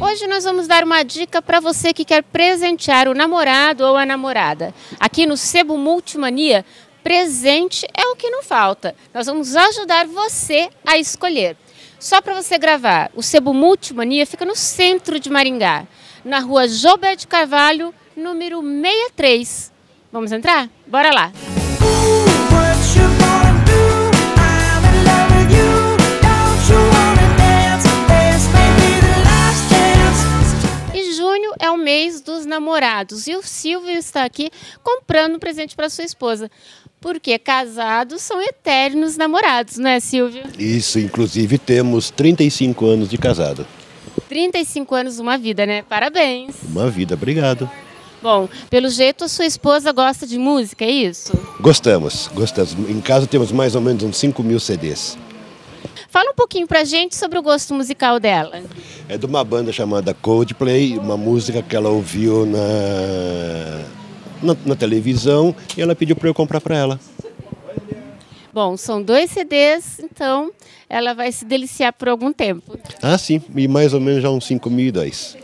Hoje nós vamos dar uma dica para você que quer presentear o namorado ou a namorada. Aqui no Sebo Multimania, presente é o que não falta. Nós vamos ajudar você a escolher. Só para você gravar, o Sebo Multimania fica no centro de Maringá, na rua Joubert de Carvalho, número 63. Vamos entrar? Bora lá! É o mês dos namorados e o Silvio está aqui comprando um presente para sua esposa, porque casados são eternos namorados, não é, Silvio? Isso, inclusive temos 35 anos de casado. 35 anos, uma vida, né? Parabéns. Uma vida, obrigado. Bom, pelo jeito a sua esposa gosta de música, é isso? Gostamos. Em casa temos mais ou menos uns 5.000 CDs. Fala um pouquinho pra gente sobre o gosto musical dela. É de uma banda chamada Coldplay, uma música que ela ouviu na televisão e ela pediu para eu comprar para ela. Bom, são 2 CDs, então ela vai se deliciar por algum tempo. Ah, sim, e mais ou menos já uns 5.010.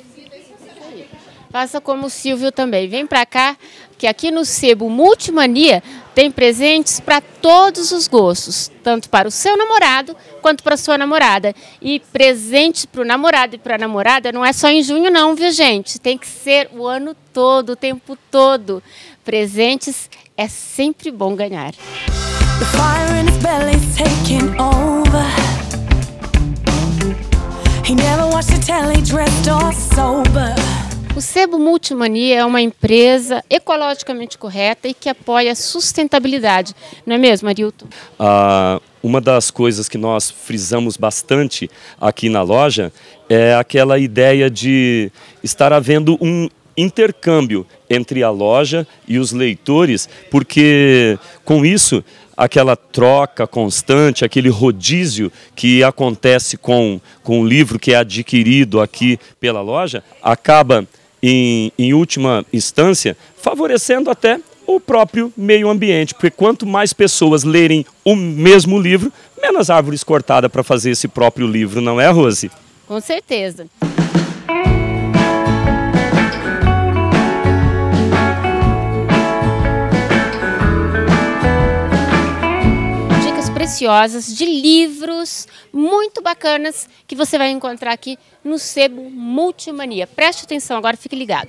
Faça como o Silvio também, vem para cá, que aqui no Sebo Multimania tem presentes para todos os gostos, tanto para o seu namorado quanto para a sua namorada. E presente para o namorado e para a namorada não é só em junho não, viu gente? Tem que ser o ano todo, o tempo todo. Presentes é sempre bom ganhar. The fire in his belly's taking over. He never watched the telly, dressed all sober. O Sebo Multimania é uma empresa ecologicamente correta e que apoia a sustentabilidade, não é mesmo, Arilton? Uma das coisas que nós frisamos bastante aqui na loja é aquela ideia de estar havendo um intercâmbio entre a loja e os leitores, porque com isso, aquela troca constante, aquele rodízio que acontece com o livro que é adquirido aqui pela loja, acaba em última instância, favorecendo até o próprio meio ambiente, porque quanto mais pessoas lerem o mesmo livro, menos árvores cortadas para fazer esse próprio livro, não é, Rose? Com certeza. Dicas preciosas de livros muito bacanas que você vai encontrar aqui no Sebo Multimania. Preste atenção agora, fique ligado.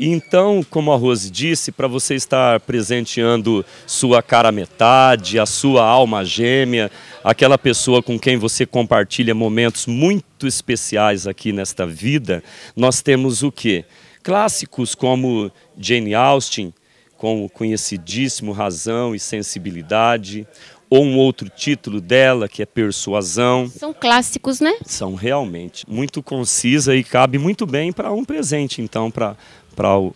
Então, como a Rose disse, para você estar presenteando sua cara metade, a sua alma gêmea, aquela pessoa com quem você compartilha momentos muito especiais aqui nesta vida, nós temos o quê? Clássicos como Jane Austen, com o conhecidíssimo Razão e Sensibilidade, ou um outro título dela, que é Persuasão. São clássicos, né? São realmente. Muito concisa e cabe muito bem para um presente, então, para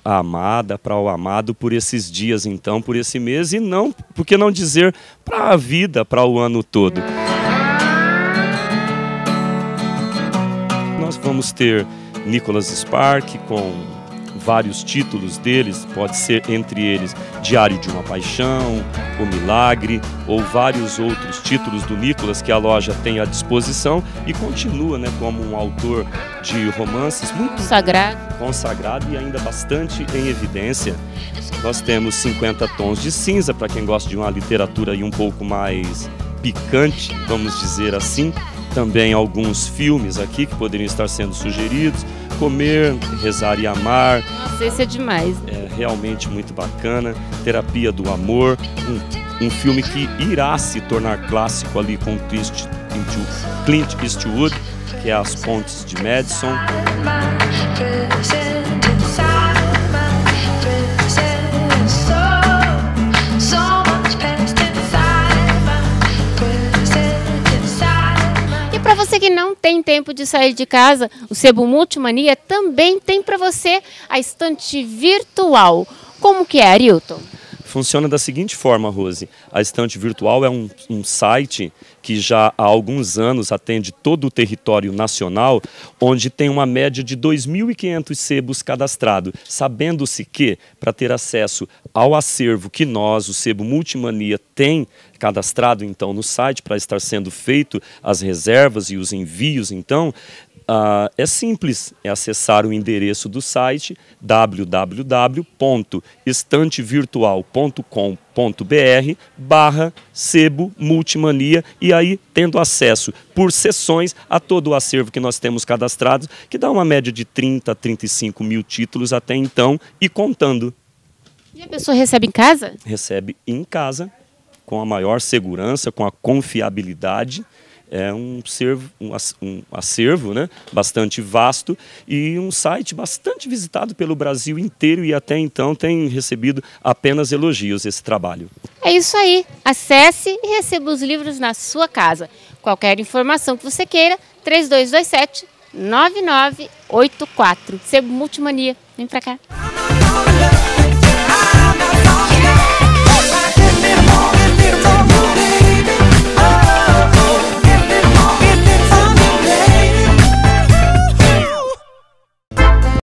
a amada, para o amado, por esses dias, então, por esse mês, e não, por que não dizer, para a vida, para o ano todo. Nós vamos ter Nicolas Sparks com vários títulos deles, pode ser entre eles Diário de uma Paixão, O Milagre, ou vários outros títulos do Nicolas que a loja tem à disposição e continua, né, como um autor de romances muito consagrado e ainda bastante em evidência. Nós temos 50 Tons de Cinza, para quem gosta de uma literatura aí um pouco mais picante, vamos dizer assim. Também alguns filmes aqui que poderiam estar sendo sugeridos. Comer, Rezar e Amar. Nossa, esse é demais. É realmente muito bacana. Terapia do Amor. Um filme que irá se tornar clássico ali com Clint Eastwood, que é As Pontes de Madison. Você que não tem tempo de sair de casa, o Sebo Multimania também tem para você a estante virtual. Como que é, Arilton? Funciona da seguinte forma, Rose. A Estante Virtual é um site que já há alguns anos atende todo o território nacional, onde tem uma média de 2.500 sebos cadastrados, sabendo-se que, para ter acesso ao acervo que nós, o Sebo Multimania, tem cadastrado então no site, para estar sendo feito as reservas e os envios, então, é simples, é acessar o endereço do site www.estantevirtual.com.br/Sebo Multimania, e aí tendo acesso por sessões a todo o acervo que nós temos cadastrados, que dá uma média de 30 a 35 mil títulos até então e contando. E a pessoa recebe em casa? Recebe em casa, com a maior segurança, com a confiabilidade. É um acervo, né, bastante vasto, e um site bastante visitado pelo Brasil inteiro, e até então tem recebido apenas elogios esse trabalho. É isso aí. Acesse e receba os livros na sua casa. Qualquer informação que você queira, 3227-9984. Sebo Multimania. Vem pra cá.